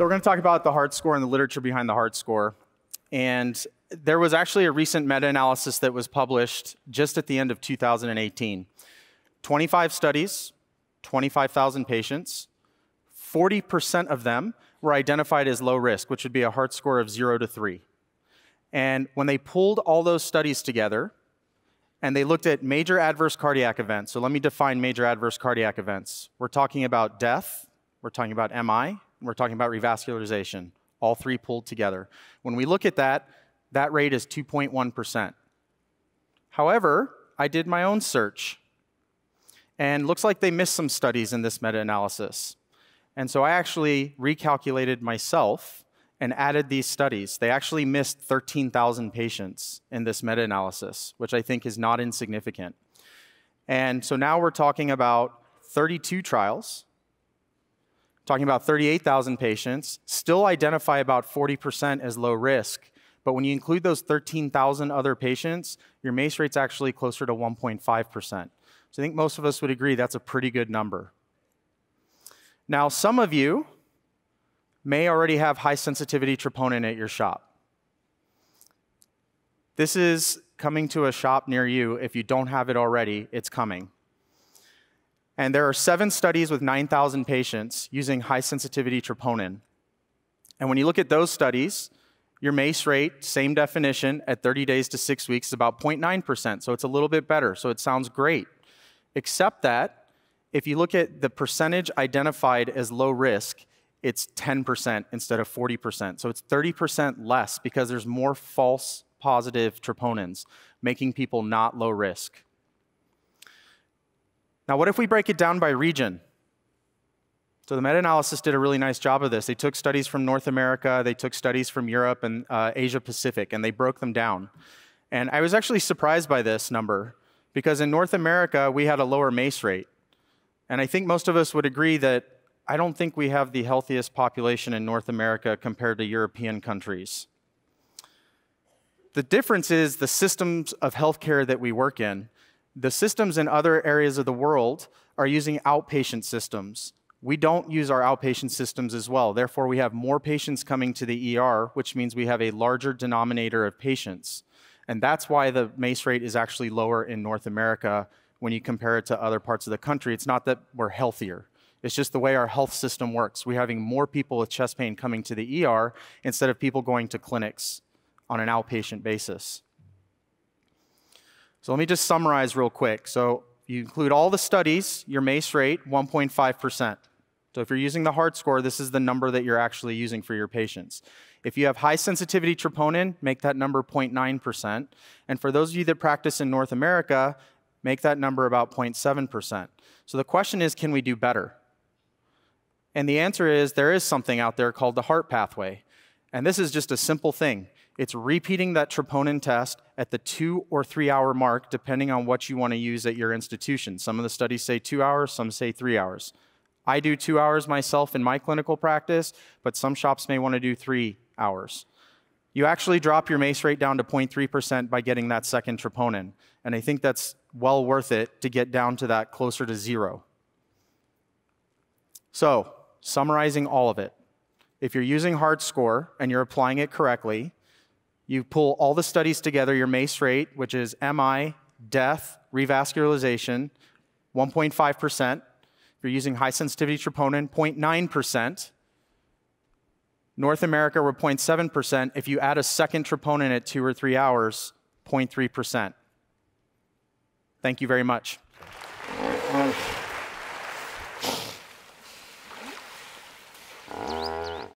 So we're going to talk about the HEART score and the literature behind the HEART score. And there was actually a recent meta-analysis that was published just at the end of 2018. 25 studies, 25,000 patients, 40% of them were identified as low risk, which would be a HEART score of 0 to 3. And when they pulled all those studies together, and they looked at major adverse cardiac events. So let me define major adverse cardiac events. We're talking about death, we're talking about MI, and we're talking about revascularization, all three pulled together. When we look at that, that rate is 2.1%. However, I did my own search, and looks like they missed some studies in this meta-analysis. And so I actually recalculated myself and added these studies. They actually missed 13,000 patients in this meta-analysis, which I think is not insignificant. And so now we're talking about 32 trials, talking about 38,000 patients, still identify about 40% as low risk. But when you include those 13,000 other patients, your MACE rate's actually closer to 1.5%. So I think most of us would agree that's a pretty good number. Now, some of you may already have high sensitivity troponin at your shop. This is coming to a shop near you. If you don't have it already, it's coming. And there are 7 studies with 9,000 patients using high sensitivity troponin. And when you look at those studies, your MACE rate, same definition, at 30 days to 6 weeks is about 0.9%, so it's a little bit better, so it sounds great. Except that if you look at the percentage identified as low risk, it's 10% instead of 40%. So it's 30% less because there's more false positive troponins, making people not low risk. Now, what if we break it down by region? So the meta-analysis did a really nice job of this. They took studies from North America, they took studies from Europe and Asia Pacific, and they broke them down. And I was actually surprised by this number because in North America, we had a lower MACE rate. And I think most of us would agree that I don't think we have the healthiest population in North America compared to European countries. The difference is the systems of healthcare that we work in. The systems in other areas of the world are using outpatient systems. We don't use our outpatient systems as well. Therefore, we have more patients coming to the ER, which means we have a larger denominator of patients. And that's why the MACE rate is actually lower in North America when you compare it to other parts of the country. It's not that we're healthier. It's just the way our health system works. We're having more people with chest pain coming to the ER instead of people going to clinics on an outpatient basis. So let me just summarize real quick. So you include all the studies, your MACE rate, 1.5%. So if you're using the HEART score, this is the number that you're actually using for your patients. If you have high sensitivity troponin, make that number 0.9%. And for those of you that practice in North America, make that number about 0.7%. So the question is, can we do better? And the answer is there is something out there called the HEART pathway. And this is just a simple thing. It's repeating that troponin test at the 2 or 3 hour mark, depending on what you want to use at your institution. Some of the studies say 2 hours, some say 3 hours. I do 2 hours myself in my clinical practice, but some shops may want to do 3 hours. You actually drop your MACE rate down to 0.3% by getting that second troponin. And I think that's well worth it to get down to that closer to 0. So, summarizing all of it, if you're using HEART score and you're applying it correctly, you pull all the studies together, your MACE rate, which is MI, death, revascularization, 1.5%. If you're using high sensitivity troponin, 0.9%. North America, we're 0.7%. If you add a second troponin at 2 or 3 hours, 0.3%. Thank you very much.